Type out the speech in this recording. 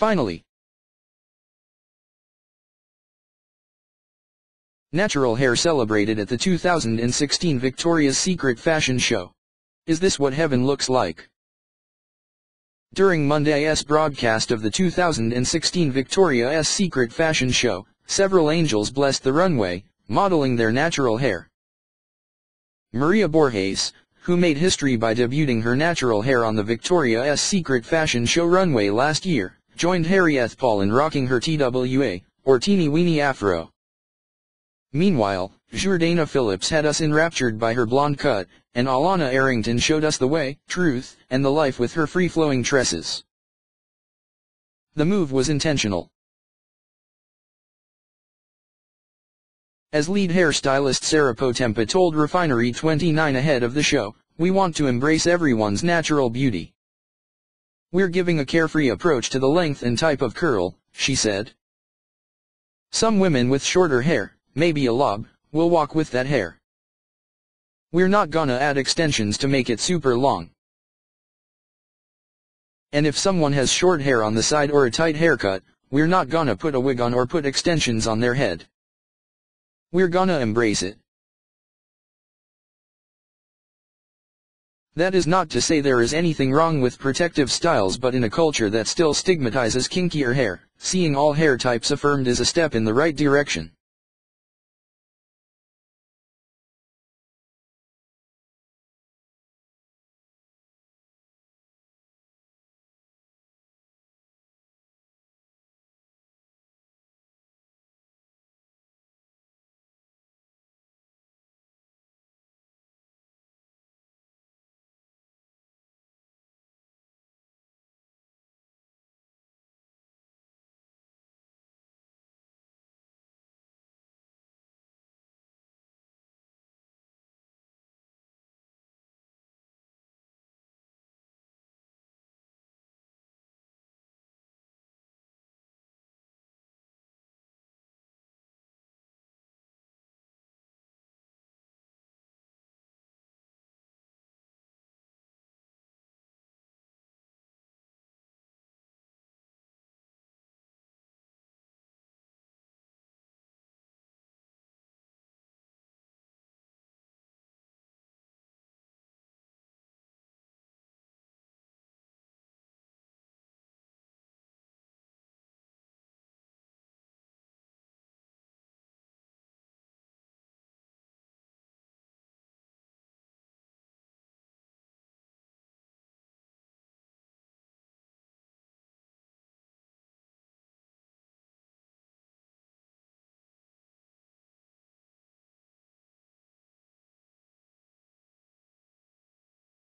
Finally, natural hair celebrated at the 2016 Victoria's Secret fashion show. Is this what heaven looks like? During Monday's broadcast of the 2016 Victoria's Secret fashion show, several angels blessed the runway, modeling their natural hair. Maria Borges, who made history by debuting her natural hair on the Victoria's Secret fashion show runway last year, joined Herieth Paul in rocking her TWA, or teeny weeny afro. Meanwhile, Jourdana Phillips had us enraptured by her blonde cut, and Alana Arrington showed us the way, truth, and the life with her free-flowing tresses. The move was intentional. As lead hairstylist Sarah Potempa told Refinery29 ahead of the show, "We want to embrace everyone's natural beauty. We're giving a carefree approach to the length and type of curl," she said. "Some women with shorter hair, maybe a lob, we'll walk with that hair. We're not gonna add extensions to make it super long. And if someone has short hair on the side or a tight haircut, we're not gonna put a wig on or put extensions on their head. We're gonna embrace it. That is not to say there is anything wrong with protective styles, but in a culture that still stigmatizes kinkier hair, seeing all hair types affirmed is a step in the right direction."